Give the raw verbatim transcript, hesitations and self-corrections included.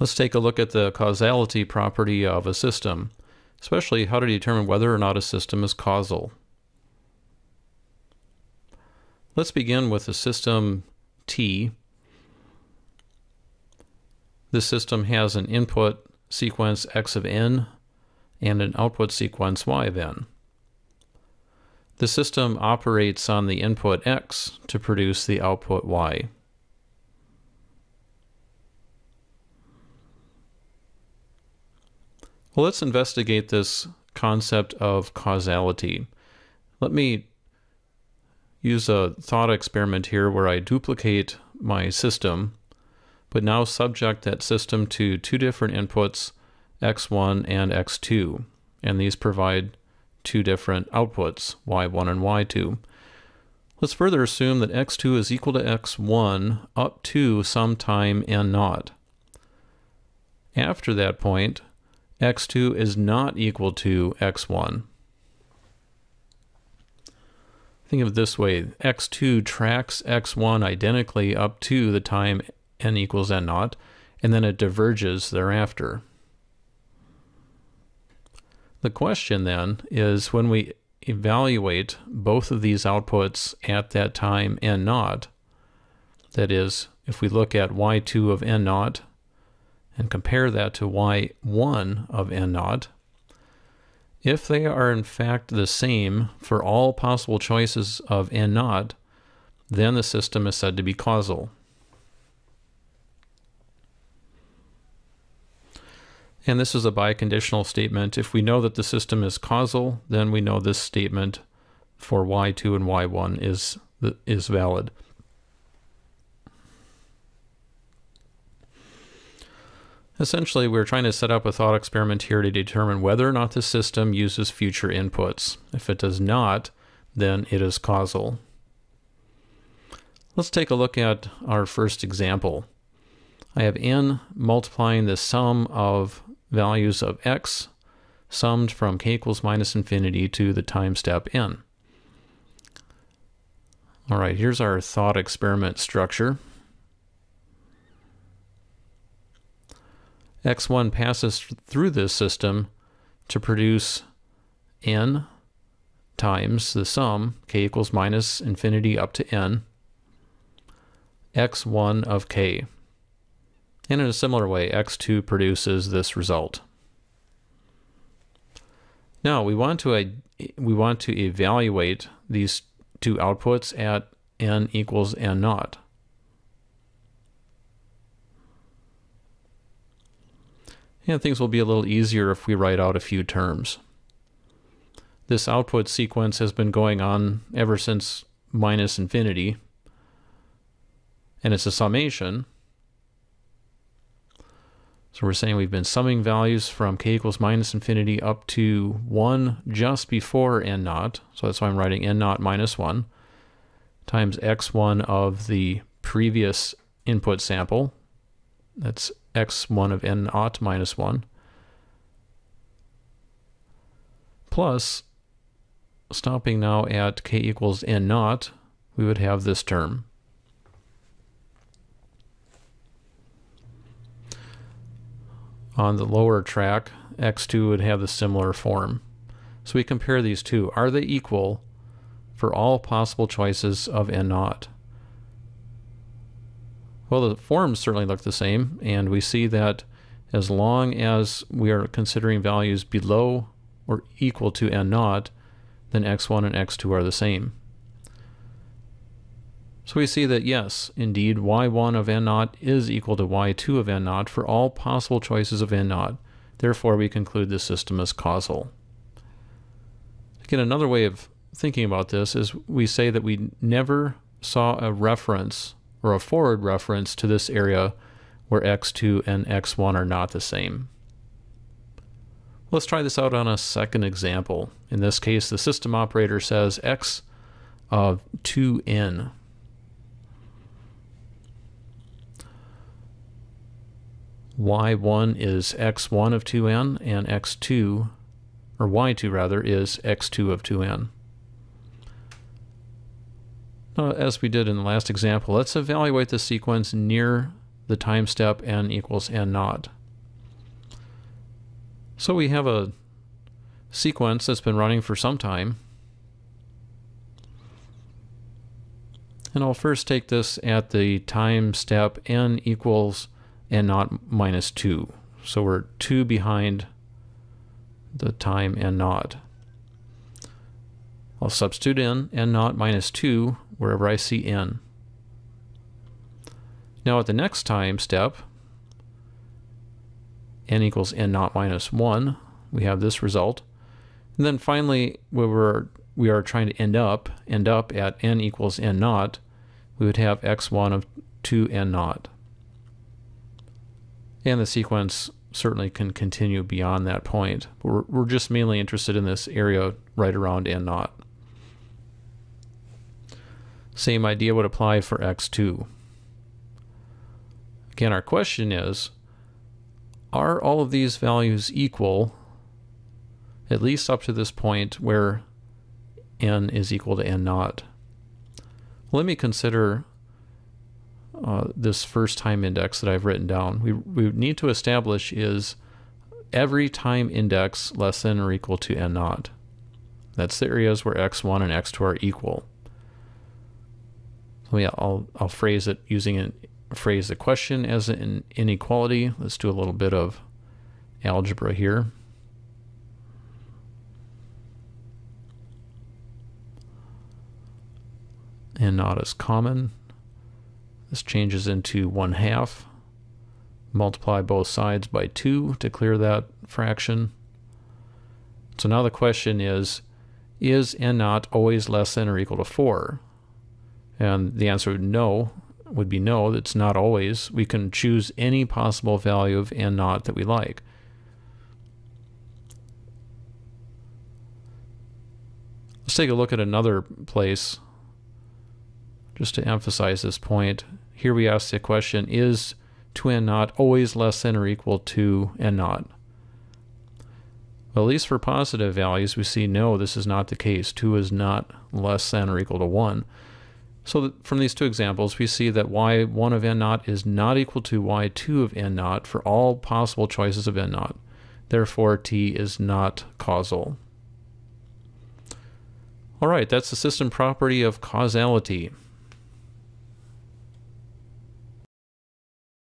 Let's take a look at the causality property of a system, especially how to determine whether or not a system is causal. Let's begin with a system T. This system has an input sequence x of n and an output sequence y of n. The system operates on the input x to produce the output y. Well, let's investigate this concept of causality. Let me use a thought experiment here where I duplicate my system, but now subject that system to two different inputs, x one and x two, and these provide two different outputs, y one and y two. Let's further assume that x two is equal to x one up to some time n naught. After that point, x two is not equal to x one. Think of it this way, x two tracks x one identically up to the time n equals n naught, and then it diverges thereafter. The question then is, when we evaluate both of these outputs at that time n naught, that is, if we look at y two of n naught and compare that to y one of n naught, if they are in fact the same for all possible choices of n naught, then the system is said to be causal. And this is a biconditional statement. If we know that the system is causal, then we know this statement for y two and y one is, is valid. Essentially, we're trying to set up a thought experiment here to determine whether or not the system uses future inputs. If it does not, then it is causal. Let's take a look at our first example. I have n multiplying the sum of values of x summed from k equals minus infinity to the time step n. All right, here's our thought experiment structure. x one passes through this system to produce n times the sum, k equals minus infinity up to n, x one of k. And in a similar way, x two produces this result. Now we want to we want to evaluate these two outputs at n equals n naught. And things will be a little easier if we write out a few terms. This output sequence has been going on ever since minus infinity, and it's a summation. So we're saying we've been summing values from k equals minus infinity up to one just before n naught, so that's why I'm writing n naught minus one, times x one of the previous input sample, that's x one of n naught minus one, plus, stopping now at k equals n naught, we would have this term. On the lower track, x two would have the similar form. So we compare these two. Are they equal for all possible choices of n naught? Well, the forms certainly look the same, and we see that as long as we are considering values below or equal to n naught, then x one and x two are the same. So we see that yes, indeed, y one of n naught is equal to y two of n naught for all possible choices of n naught. Therefore, we conclude this system is causal. Again, another way of thinking about this is we say that we never saw a reference or a forward reference to this area where x two and x one are not the same. Let's try this out on a second example. In this case, the system operator says x of two n. y one is x one of two n and x two, or y two rather, is x two of two n. Now, as we did in the last example, let's evaluate the sequence near the time step n equals n naught. So we have a sequence that's been running for some time. And I'll first take this at the time step n equals n naught minus two. So we're two behind the time n naught. I'll substitute in n naught minus two wherever I see n. Now at the next time step, n equals n naught minus one, we have this result. And then finally, where we're, we are trying to end up, end up at n equals n naught, we would have x one of two n naught. And the sequence certainly can continue beyond that point. But we're, we're just mainly interested in this area right around n naught. Same idea would apply for x two. Again, our question is, are all of these values equal, at least up to this point where n is equal to n naught? Let me consider uh, this first time index that I've written down. We, we need to establish is every time index less than or equal to n naught. That's the areas where x one and x two are equal. So yeah, I'll, I'll phrase it using an phrase the question as an inequality. Let's do a little bit of algebra here. N naught is common. This changes into one half. Multiply both sides by two to clear that fraction. So now the question is, is n naught always less than or equal to four? And the answer would no. would be no, that's not always. We can choose any possible value of n naught that we like. Let's take a look at another place just to emphasize this point. Here we ask the question, is two n naught always less than or equal to n naught? Well, at least for positive values, we see no, this is not the case. two is not less than or equal to one. So from these two examples, we see that y one of n naught is not equal to y two of n naught for all possible choices of n naught. Therefore, t is not causal. All right, that's the system property of causality.